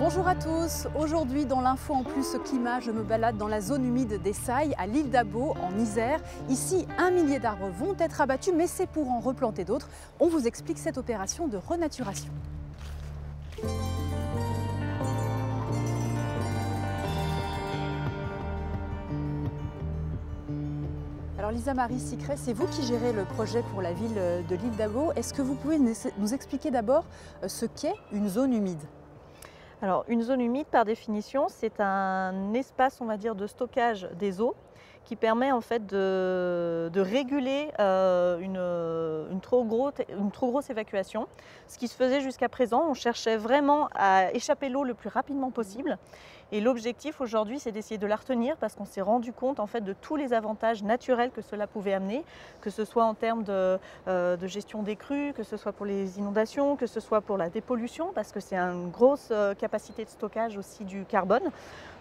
Bonjour à tous, aujourd'hui dans l'info en plus climat, je me balade dans la zone humide des Sayes, à l'île d'Abeau, en Isère. Ici, 1 000 d'arbres vont être abattus, mais c'est pour en replanter d'autres. On vous explique cette opération de renaturation. Alors Lisa-Marie Sicret, c'est vous qui gérez le projet pour la ville de l'île d'Abeau. Est-ce que vous pouvez nous expliquer d'abord ce qu'est une zone humide ? Alors, une zone humide, par définition, c'est un espace, on va dire, de stockage des eaux qui permet en fait de réguler une trop grosse évacuation. Ce qui se faisait jusqu'à présent, on cherchait vraiment à échapper l'eau le plus rapidement possible. Et l'objectif aujourd'hui, c'est d'essayer de la retenir parce qu'on s'est rendu compte en fait de tous les avantages naturels que cela pouvait amener, que ce soit en termes de gestion des crues, que ce soit pour les inondations, que ce soit pour la dépollution, parce que c'est une grosse capacité de stockage aussi du carbone.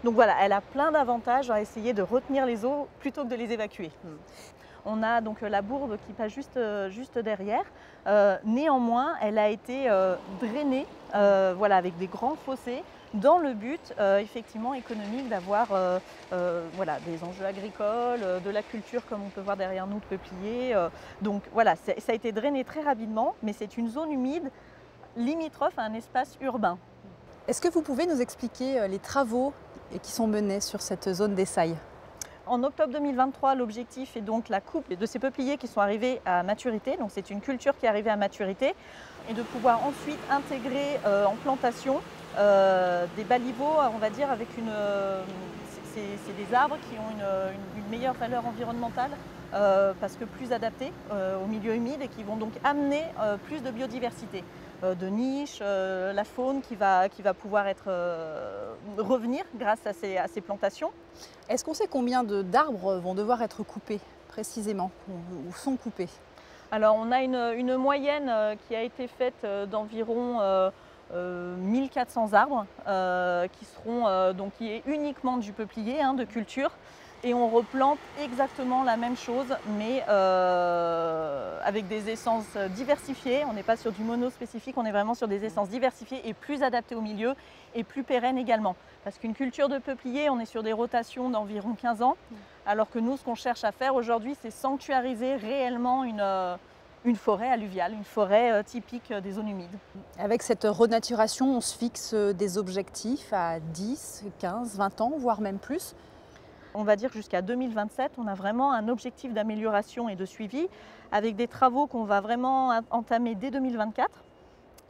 Donc voilà, elle a plein d'avantages à essayer de retenir les eaux plutôt que de les évacuer. On a donc la bourbe qui passe juste derrière. Néanmoins, elle a été drainée voilà, avec des grands fossés dans le but effectivement économique d'avoir voilà, des enjeux agricoles, de la culture comme on peut voir derrière nous, de peupliers. Donc voilà, ça a été drainé très rapidement, mais c'est une zone humide limitrophe à un espace urbain. Est-ce que vous pouvez nous expliquer les travaux qui sont menés sur cette zone des Sayes ? En octobre 2023, l'objectif est donc la coupe de ces peupliers qui sont arrivés à maturité, donc c'est une culture qui est arrivée à maturité, et de pouvoir ensuite intégrer en plantation des baliveaux, on va dire, avec une... c'est des arbres qui ont une meilleure valeur environnementale parce que plus adaptés au milieu humide et qui vont donc amener plus de biodiversité, de niches, la faune qui va pouvoir être, revenir grâce à ces plantations. Est-ce qu'on sait combien d'arbres vont devoir être coupés précisément ou sont coupés? Alors on a une moyenne qui a été faite d'environ 1400 arbres qui seront donc qui est uniquement du peuplier de culture, et on replante exactement la même chose mais avec des essences diversifiées. On n'est pas sur du mono spécifique, on est vraiment sur des essences diversifiées et plus adaptées au milieu et plus pérennes également, parce qu'une culture de peuplier, on est sur des rotations d'environ 15 ans, alors que nous ce qu'on cherche à faire aujourd'hui, c'est sanctuariser réellement une forêt alluviale, une forêt typique des zones humides. Avec cette renaturation, on se fixe des objectifs à 10, 15, 20 ans, voire même plus. On va dire jusqu'à 2027, on a vraiment un objectif d'amélioration et de suivi, avec des travaux qu'on va vraiment entamer dès 2024.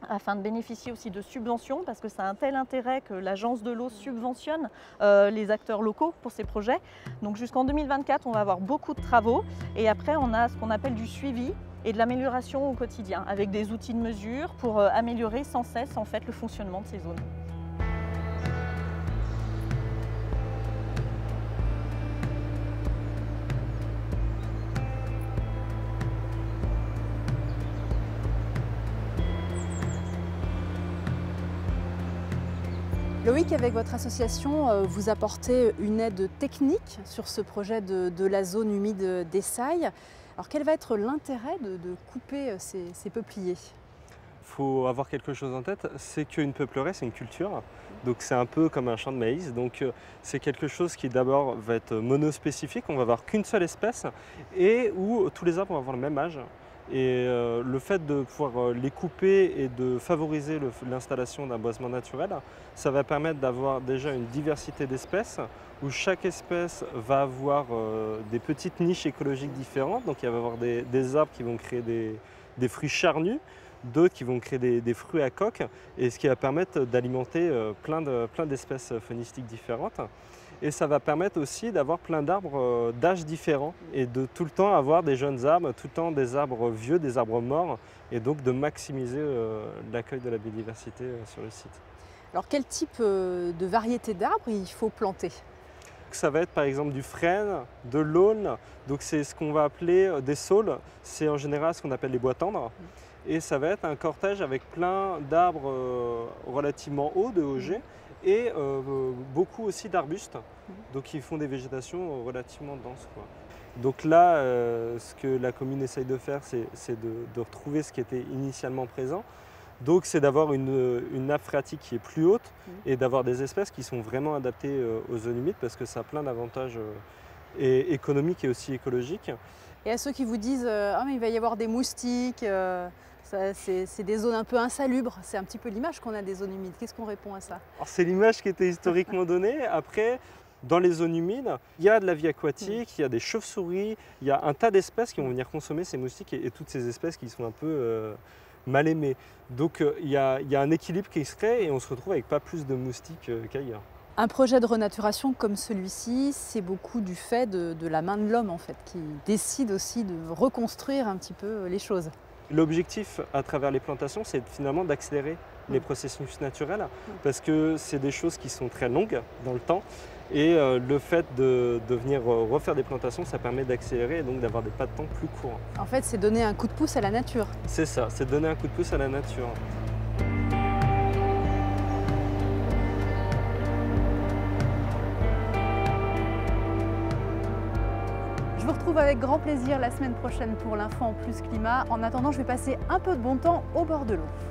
Afin de bénéficier aussi de subventions, parce que ça a un tel intérêt que l'agence de l'eau subventionne les acteurs locaux pour ces projets. Donc jusqu'en 2024, on va avoir beaucoup de travaux, et après on a ce qu'on appelle du suivi et de l'amélioration au quotidien, avec des outils de mesure pour améliorer sans cesse en fait, le fonctionnement de ces zones. Loïc, avec votre association, vous apportez une aide technique sur ce projet de la zone humide des Sayes. Alors quel va être l'intérêt de couper ces peupliers ? Il faut avoir quelque chose en tête, c'est qu'une peupleraie, c'est une culture, donc c'est un peu comme un champ de maïs, donc c'est quelque chose qui d'abord va être monospécifique, on va avoir qu'une seule espèce et où tous les arbres vont avoir le même âge. Et le fait de pouvoir les couper et de favoriser l'installation d'un boisement naturel, ça va permettre d'avoir déjà une diversité d'espèces où chaque espèce va avoir des petites niches écologiques différentes. Donc il va y avoir des arbres qui vont créer des fruits charnus, d'autres qui vont créer des fruits à coque, et ce qui va permettre d'alimenter plein d'espèces faunistiques différentes. Et ça va permettre aussi d'avoir plein d'arbres d'âge différents et de tout le temps avoir des jeunes arbres, tout le temps des arbres vieux, des arbres morts, et donc de maximiser l'accueil de la biodiversité sur le site. Alors quel type de variété d'arbres il faut planter ? Ça va être par exemple du frêne, de l'aulne, donc c'est ce qu'on va appeler des saules, c'est en général ce qu'on appelle les bois tendres. Et ça va être un cortège avec plein d'arbres relativement hauts, de OG, et beaucoup aussi d'arbustes, donc ils font des végétations relativement denses, quoi. Donc là, ce que la commune essaye de faire, c'est de retrouver ce qui était initialement présent, Donc c'est d'avoir une nappe phréatique qui est plus haute et d'avoir des espèces qui sont vraiment adaptées aux zones humides parce que ça a plein d'avantages économiques et aussi écologiques. Et à ceux qui vous disent ah, mais il va y avoir des moustiques, c'est des zones un peu insalubres, c'est un petit peu l'image qu'on a des zones humides. Qu'est-ce qu'on répond à ça? C'est l'image qui était historiquement donnée. Après, dans les zones humides, il y a de la vie aquatique, il y a des chauves-souris, il y a un tas d'espèces qui vont venir consommer ces moustiques et toutes ces espèces qui sont un peu mal aimées. Donc il y a un équilibre qui se crée et on se retrouve avec pas plus de moustiques qu'ailleurs. Un projet de renaturation comme celui-ci, c'est beaucoup du fait de la main de l'homme en fait, qui décide aussi de reconstruire un petit peu les choses. L'objectif à travers les plantations, c'est finalement d'accélérer les processus naturels parce que c'est des choses qui sont très longues dans le temps et le fait de venir refaire des plantations, ça permet d'accélérer et donc d'avoir des pas de temps plus courts. En fait, c'est donner un coup de pouce à la nature. C'est ça, c'est donner un coup de pouce à la nature. Je vous retrouve avec grand plaisir la semaine prochaine pour l'Info en plus climat. En attendant, je vais passer un peu de bon temps au bord de l'eau.